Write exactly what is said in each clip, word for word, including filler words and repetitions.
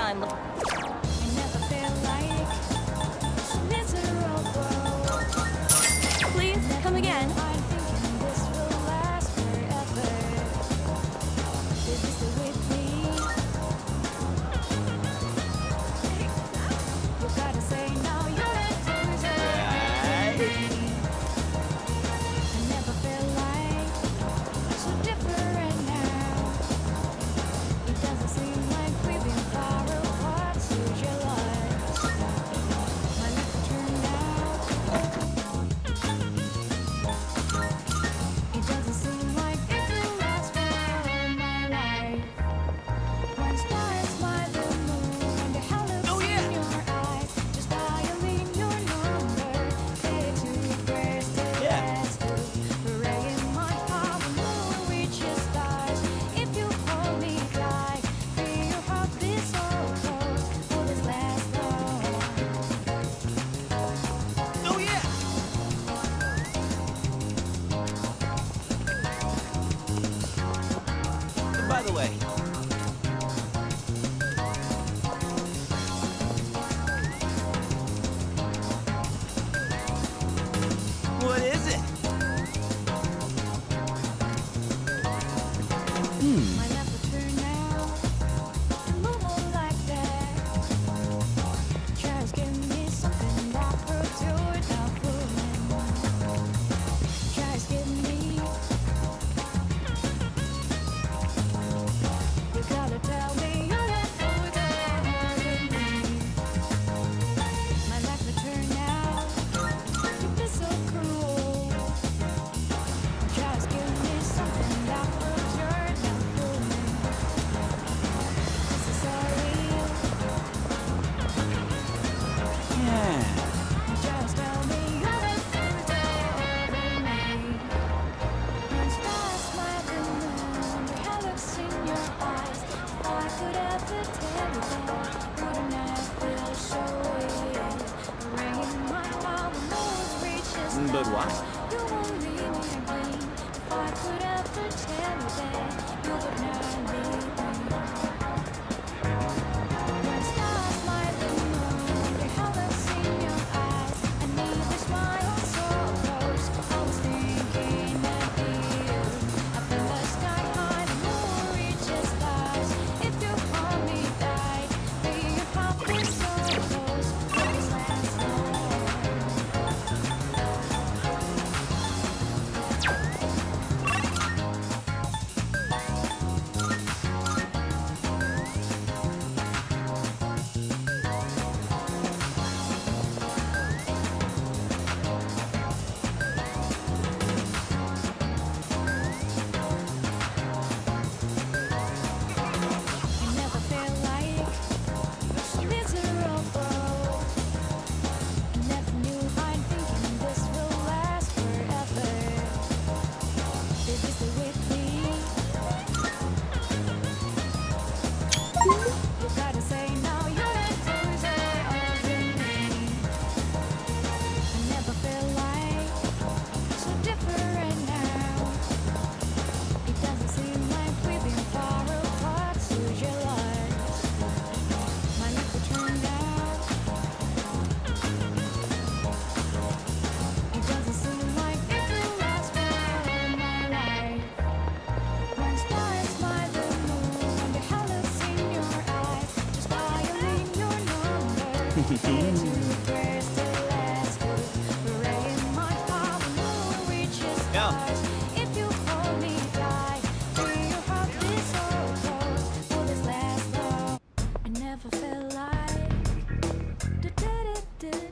time. Please come again.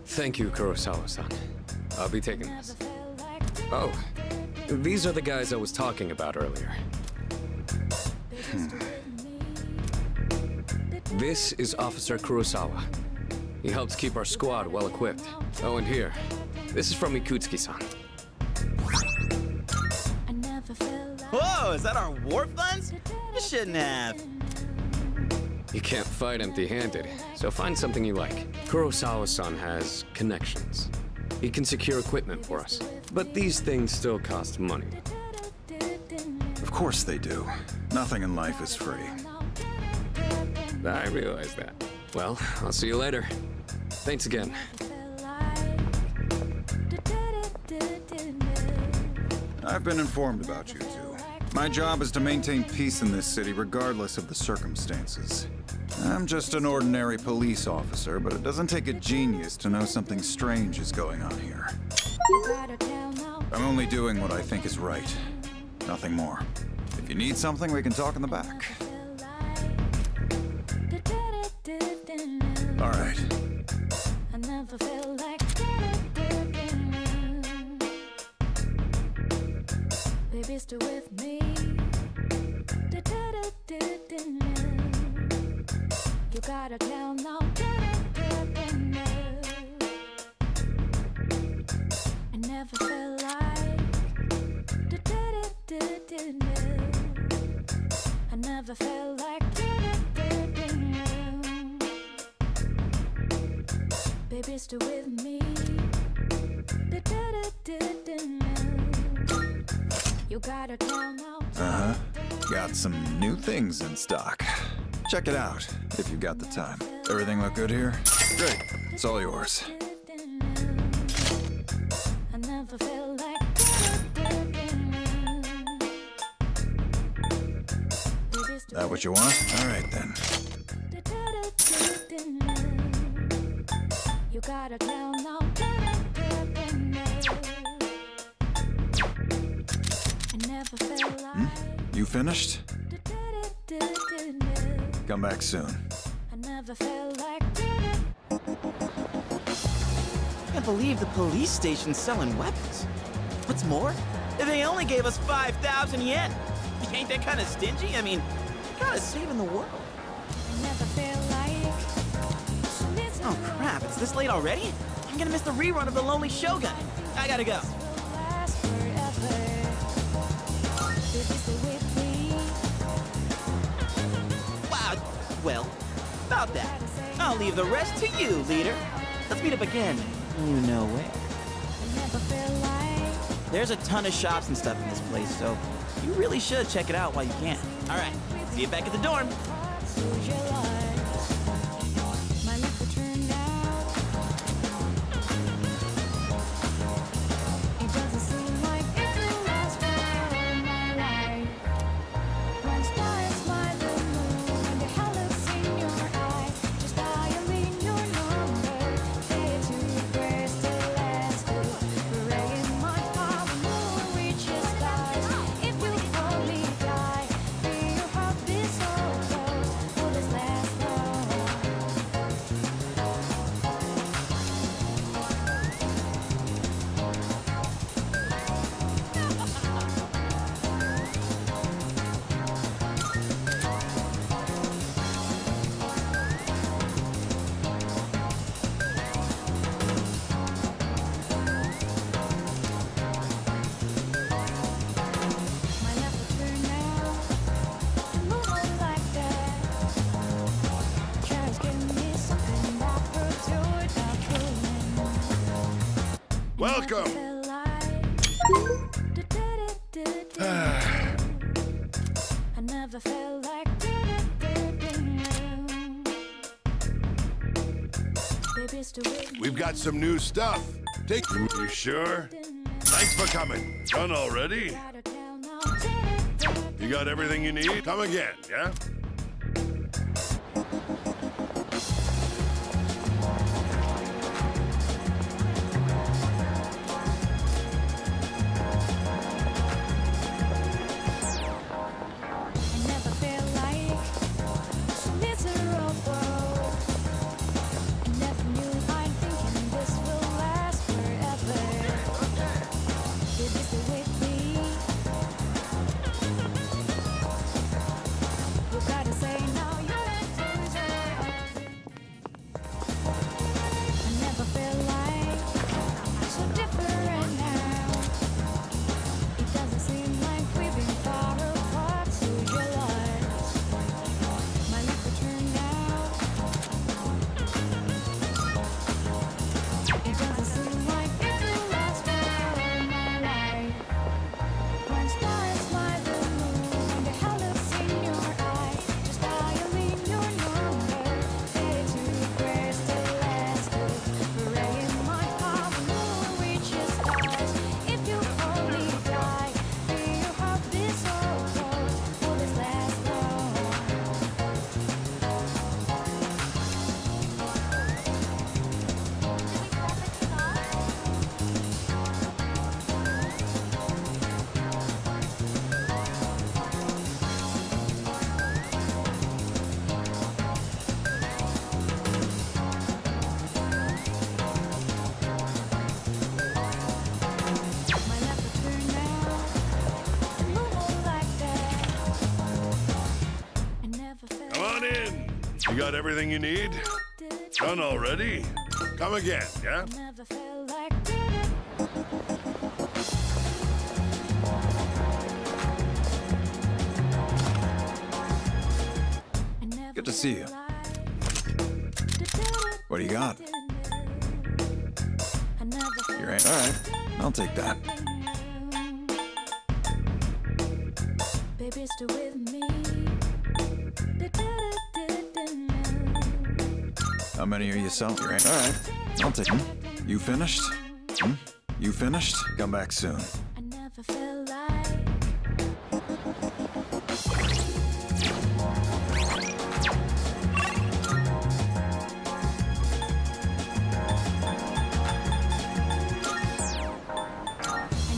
Thank you, Kurosawa-san. I'll be taking this. Oh, these are the guys I was talking about earlier. This is Officer Kurosawa. He helps keep our squad well equipped. Oh, and here, this is from Ikutsuki-san. Whoa, is that our warp lens? You shouldn't have. You can't fight empty-handed, so find something you like. Kurosawa-san has connections. He can secure equipment for us, but these things still cost money. Of course they do. Nothing in life is free. I realize that. Well, I'll see you later. Thanks again. I've been informed about you two. My job is to maintain peace in this city regardless of the circumstances. I'm just an ordinary police officer, but it doesn't take a genius to know something strange is going on here. I'm only doing what I think is right. Nothing more. If you need something, we can talk in the back. All right. Baby, stay with me. You gotta tell now. I never felt like I never felt like baby, stay with me. You gotta tell now. Uh-huh. Got some new things in stock. Check it out, if you got the time. Everything look good here? Great, it's all yours. I never felt like that what you want? All right then. You gotta tell now. I never felt like. Hmm? You finished? Come back soon. I never felt like I can't believe the police station's selling weapons. What's more, they only gave us five thousand yen. Ain't that kind of stingy? I mean, you're kind of saving the world. I never felt like. Oh crap, it's this late already? I'm gonna miss the rerun of The Lonely Shogun. I gotta go. Well, about that. I'll leave the rest to you, leader. Let's meet up again. You know where. There's a ton of shops and stuff in this place, so you really should check it out while you can. All right, see you back at the dorm. Welcome. I never felt like we've got some new stuff. Take you sure? Thanks for coming. Done already? You got everything you need? Come again, yeah? Okay. got everything you need? Done already? Come again, yeah? Never felt like it. Good to see you. What do you got? You're right. All right, I'll take that. Baby, stay with me. How many are you selling? All right, I'll take them. You finished? Hmm? You finished? Come back soon. I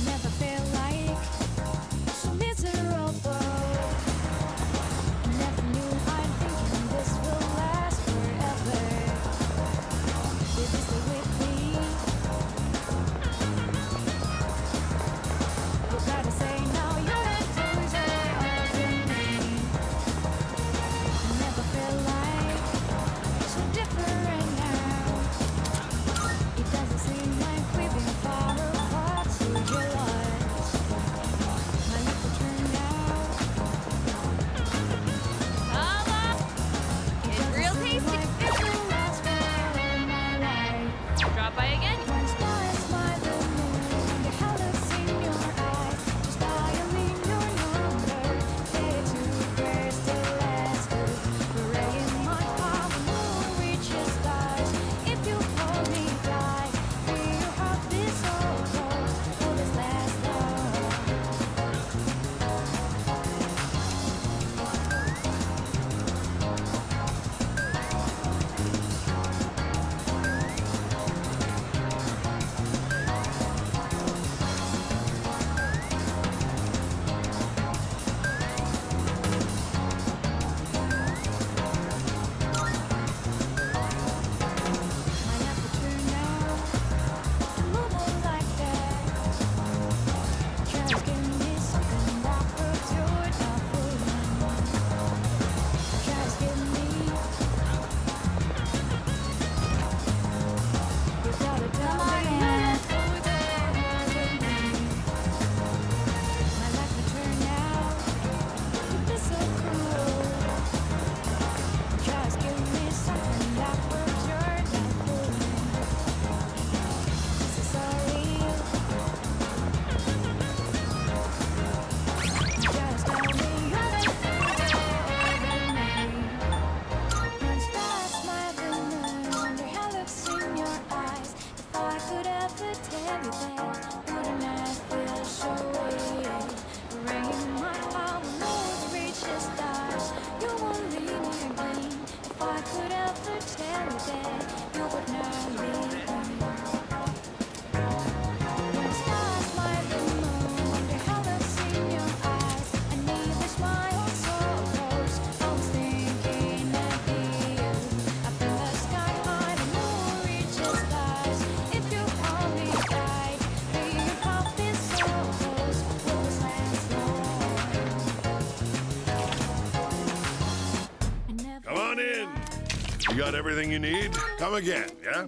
never felt got everything you need? Come again, yeah?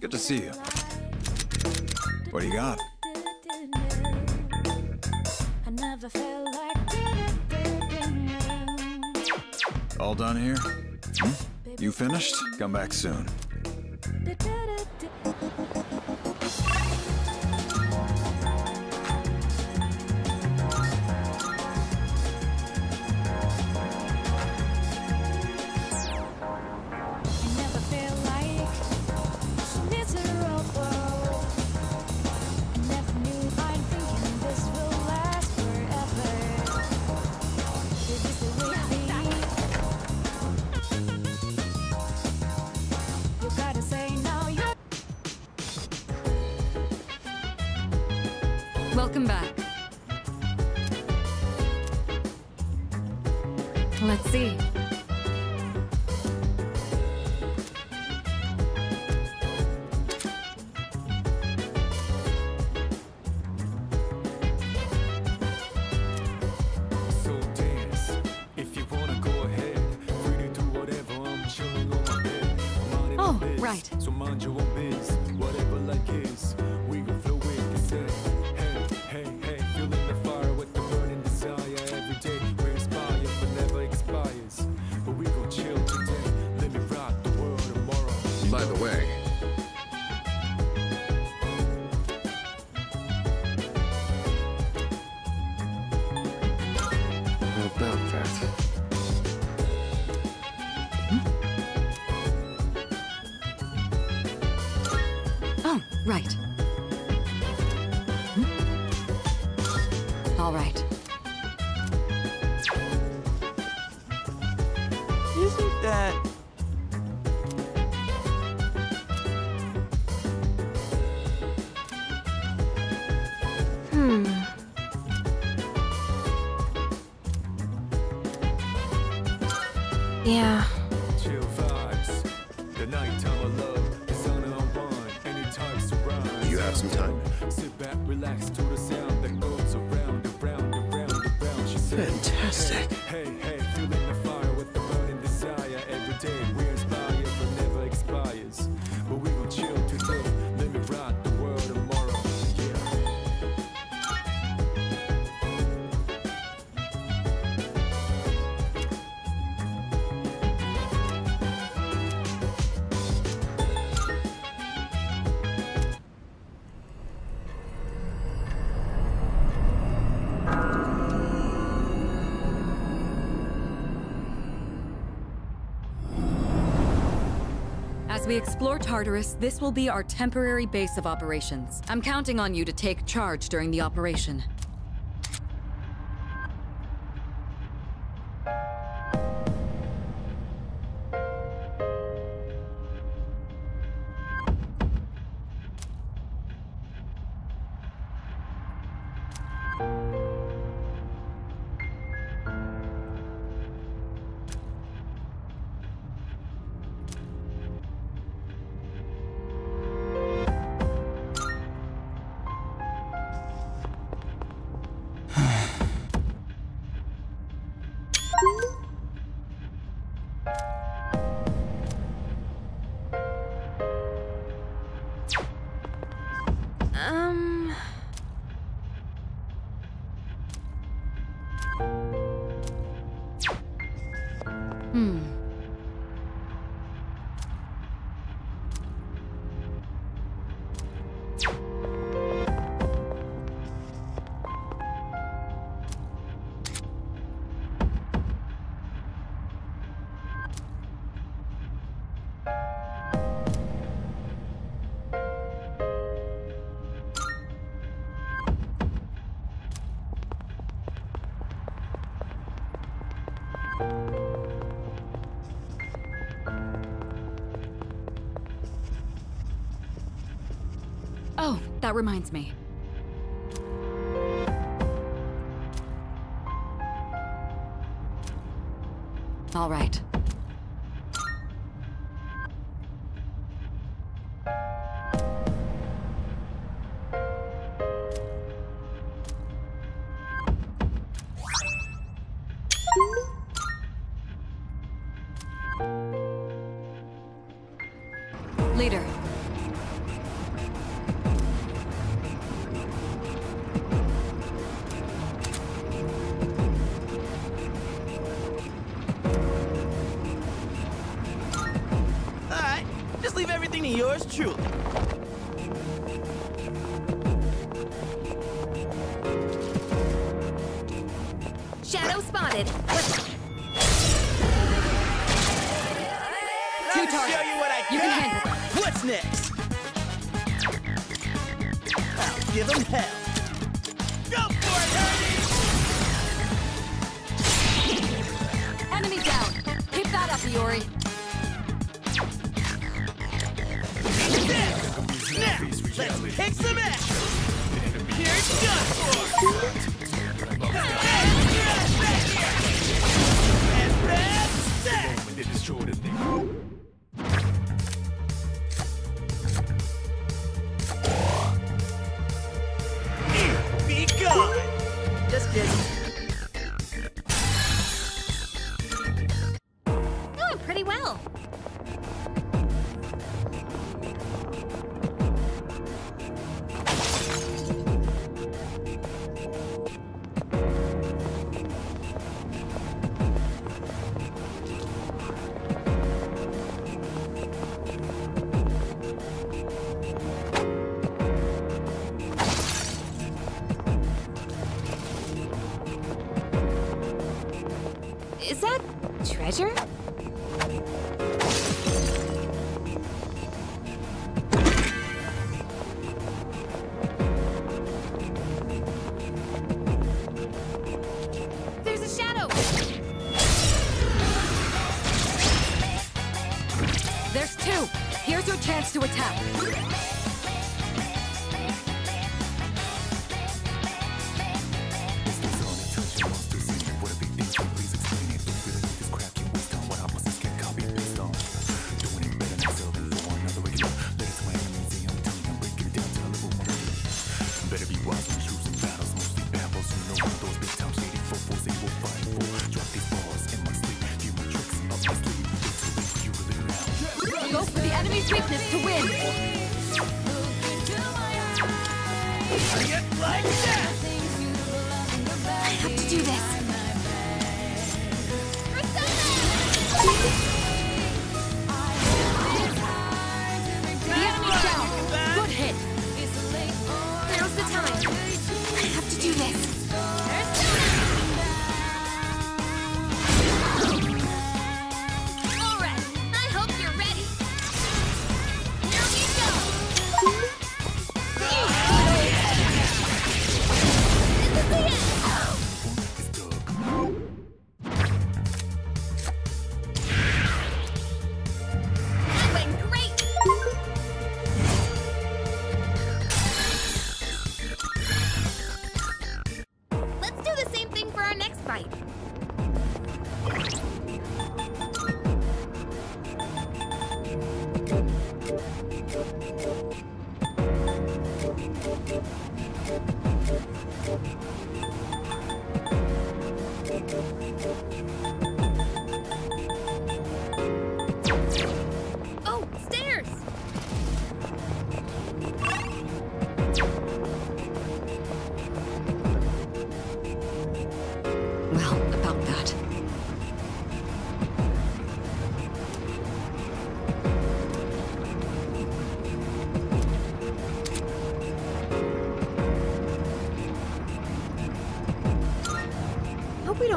Good to see you. What do you got? All done here? Hmm? You finished? Come back soon. Welcome back. Let's see. mind your own biz, whatever like is, we gon' flow with the sun. Hey, hey, hey, feeling the fire with the burning desire. Every day we inspire, but never expires. But we gon' chill today, let me rock the world tomorrow. By the way, how about that? Right. Hmm? All right. Isn't that... Hmm. Yeah. Chill vibes. The nighttime alone. You have some time. Sit back, relax to the sound that goes around, around, around, around. She said, fantastic. Hey, hey, feeling the fire with the burning desire. Every day we inspire, but never expires. But we will chill today. Let me rock the world tomorrow. As we explore Tartarus, this will be our temporary base of operations. I'm counting on you to take charge during the operation. Oh, that reminds me. All right. Leader. Yours truly. Shadow spotted. Let me show you what I can. You can handle it. What's next? I'll give them hell. Go for it, honey! Enemy down. Pick that up, Yuri. Now, let's kick some ass! Here's done for! That's right! Treasure?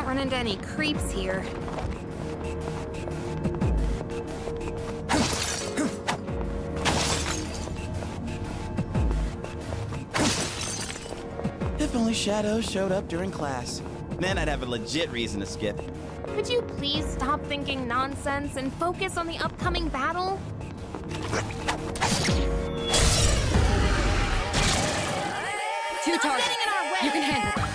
Run into any creeps here. If only Shadow showed up during class. Then I'd have a legit reason to skip. Could you please stop thinking nonsense and focus on the upcoming battle? Two targets. You can handle it.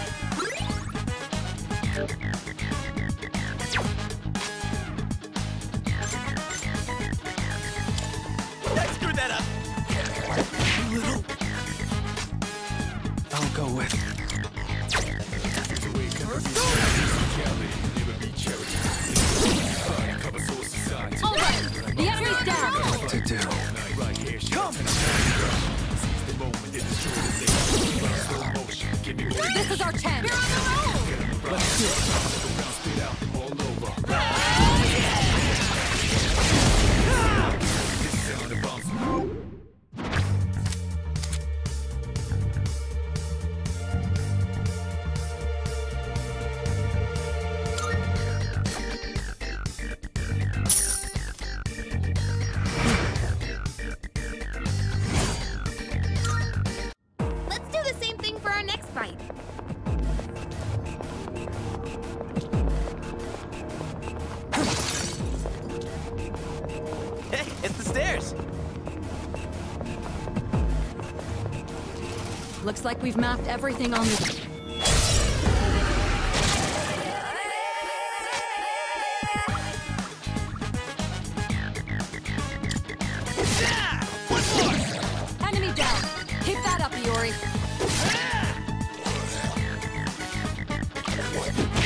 Like we've mapped everything on the... Enemy down! Keep that up, Yuri!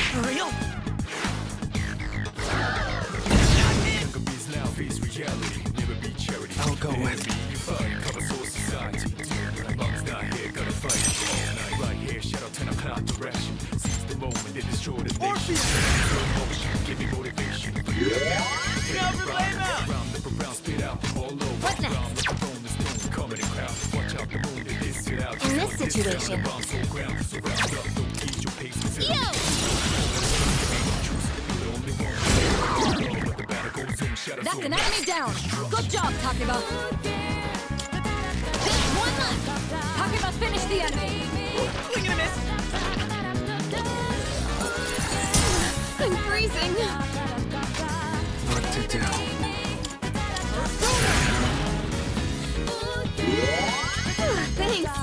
For real? I'll go with you. Situation. Yo! Blast an enemy down! Good job, Takeba! Just one left! Takeba finished the enemy! We're gonna miss! I'm freezing! Knocked it down. Oh, thanks!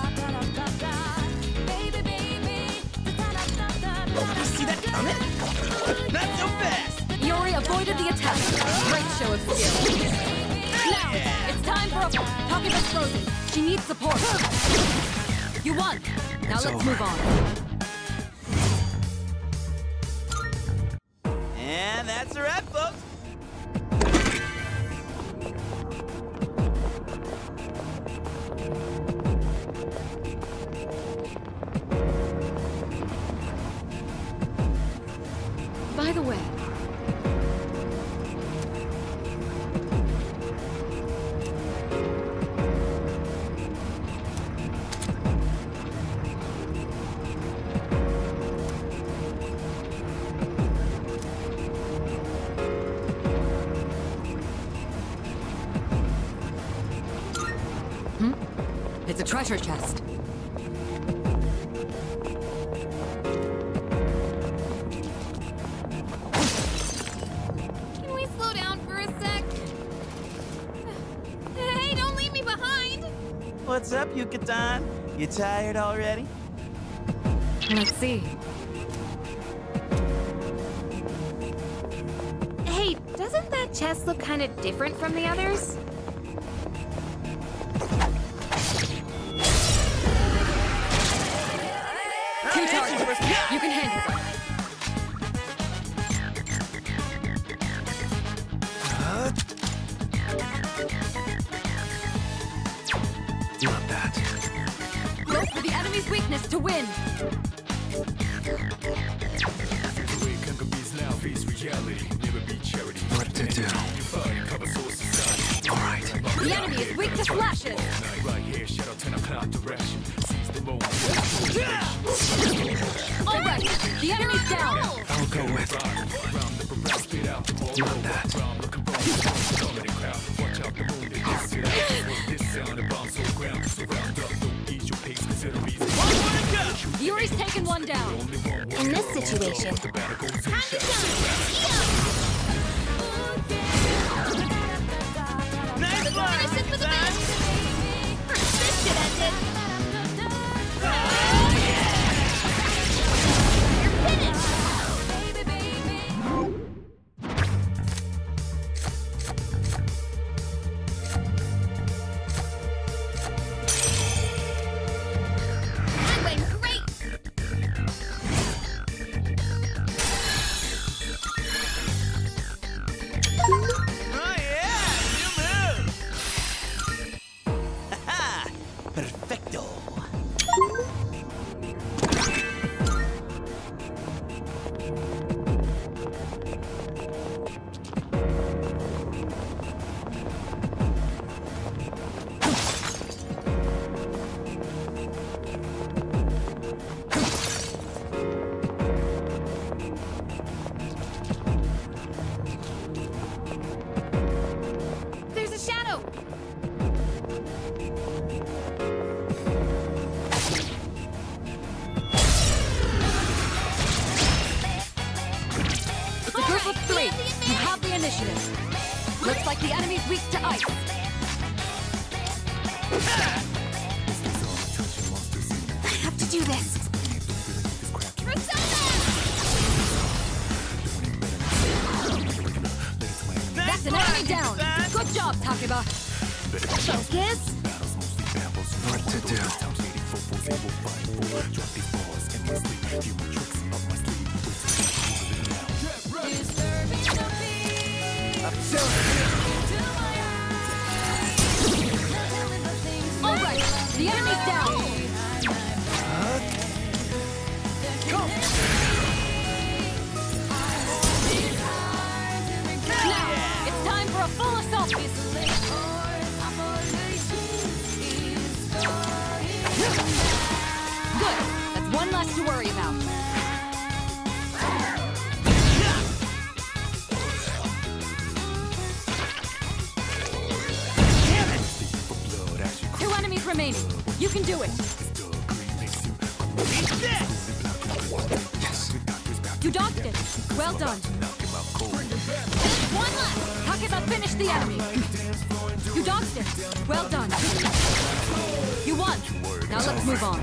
You see that coming? Not so fast! Yuri avoided the attack. Great show of skill. Now, it's time for a... Takeba's frozen. She needs support. You won. Now it's let's over. Move on. And that's a wrap, folks. By the way, treasure chest. Can we slow down for a sec? Hey, don't leave me behind! What's up, Yukatan? You tired already? Let's see. Hey, doesn't that chest look kind of different from the others? You can handle that. Huh? Not that. Go for the enemy's weakness to win. Put it down. All right. The enemy is weak to flashes. Right here, shadow ten o'clock direction. Seize the moment. Alright, the enemy's down! I'll go with it. Not that. Yuri's taken one down. In this situation, nice one! This should end it! remaining. You can do it. Yes. You dogged it. Well done. One left. Takeba finished the enemy. You dogged it. Well done. You won. Now let's move on.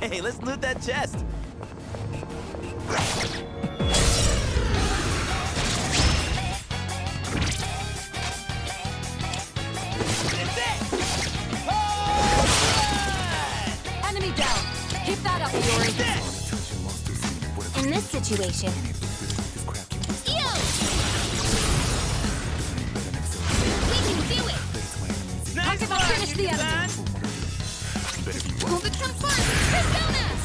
Hey, let's loot that chest. That's it. Oh! Enemy down. Keep that up, Yuri. In this situation. Yo! We can do it. Nice Talk about work, finish the enemy. Well, it's some fun! There's donuts!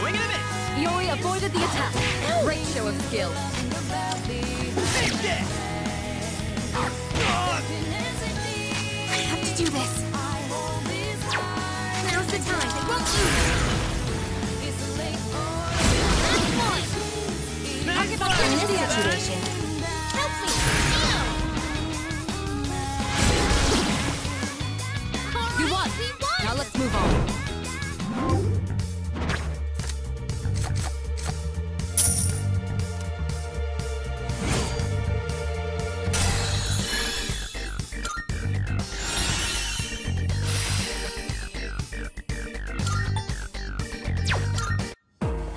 Doing it a bit! Iori avoided the attack. Great show of skill. Finish this! I have to do this. Now's the time. Won't you? It's late. Nice Talk about this situation. Help me! Right, you won. won! Now let's move on.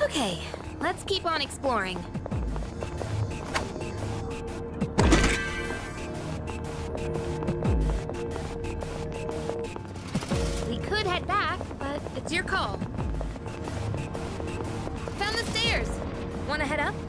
Okay, let's keep on exploring. Your call. Found the stairs. Want to head up?